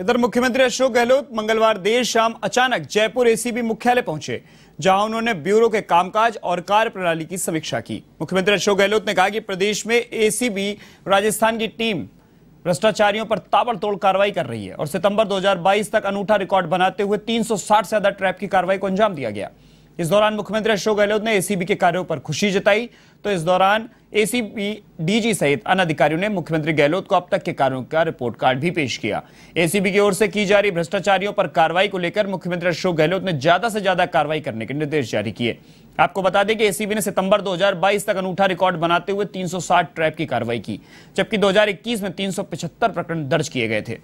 इधर मुख्यमंत्री अशोक गहलोत मंगलवार देर शाम अचानक जयपुर एसीबी मुख्यालय पहुंचे, जहां उन्होंने ब्यूरो के कामकाज और कार्यप्रणाली की समीक्षा की। मुख्यमंत्री अशोक गहलोत ने कहा कि प्रदेश में एसीबी राजस्थान की टीम भ्रष्टाचारियों पर ताबड़तोड़ कार्रवाई कर रही है और सितंबर 2022 तक अनूठा रिकॉर्ड बनाते हुए 360 से ज्यादा ट्रैप की कार्रवाई को अंजाम दिया गया। इस दौरान मुख्यमंत्री अशोक गहलोत ने एसीबी के कार्यों पर खुशी जताई, तो इस दौरान एसीबी डीजी सहित अन्य अधिकारियों ने मुख्यमंत्री गहलोत को अब तक के कार्यों का रिपोर्ट कार्ड भी पेश किया। एसीबी की ओर से की जा रही भ्रष्टाचारियों पर कार्रवाई को लेकर मुख्यमंत्री अशोक गहलोत ने ज्यादा से ज्यादा कार्रवाई करने के निर्देश जारी किए। आपको बता दें कि एसीबी ने सितंबर 2022 तक अनूठा रिकॉर्ड बनाते हुए 360 ट्रैप की कार्रवाई की, जबकि 2021 में 375 प्रकरण दर्ज किए गए थे।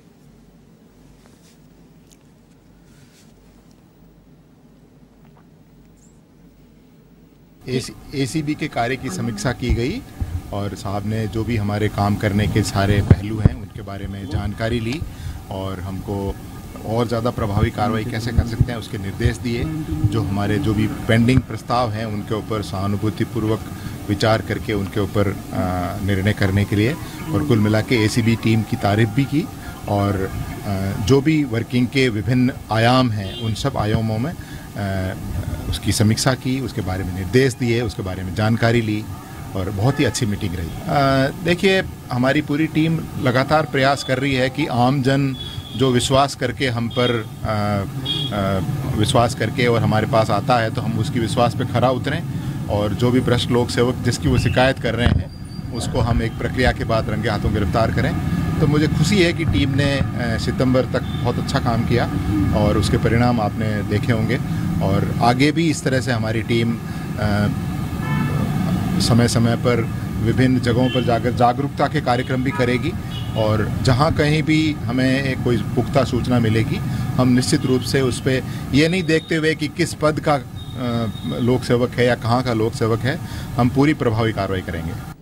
एसीबी के कार्य की समीक्षा की गई और साहब ने जो भी हमारे काम करने के सारे पहलू हैं उनके बारे में जानकारी ली और हमको और ज़्यादा प्रभावी कार्रवाई कैसे कर सकते हैं उसके निर्देश दिए। जो हमारे जो भी पेंडिंग प्रस्ताव हैं उनके ऊपर सहानुभूतिपूर्वक विचार करके उनके ऊपर निर्णय करने के लिए, और कुल मिला के एसीबी टीम की तारीफ भी की और जो भी वर्किंग के विभिन्न आयाम हैं उन सब आयामों में उसकी समीक्षा की, उसके बारे में निर्देश दिए, उसके बारे में जानकारी ली और बहुत ही अच्छी मीटिंग रही। देखिए, हमारी पूरी टीम लगातार प्रयास कर रही है कि आम जन जो विश्वास करके हम पर विश्वास करके और हमारे पास आता है तो हम उसकी विश्वास पे खरा उतरें और जो भी भ्रष्ट लोग सेवक जिसकी वो शिकायत कर रहे हैं उसको हम एक प्रक्रिया के बाद रंगे हाथों गिरफ्तार करें। तो मुझे खुशी है कि टीम ने सितंबर तक बहुत अच्छा काम किया और उसके परिणाम आपने देखे होंगे और आगे भी इस तरह से हमारी टीम समय समय पर विभिन्न जगहों पर जाकर जागरूकता के कार्यक्रम भी करेगी और जहां कहीं भी हमें एक कोई पुख्ता सूचना मिलेगी हम निश्चित रूप से उस पर, यह नहीं देखते हुए कि किस पद का लोक सेवक है या कहाँ का लोक सेवक है, हम पूरी प्रभावी कार्रवाई करेंगे।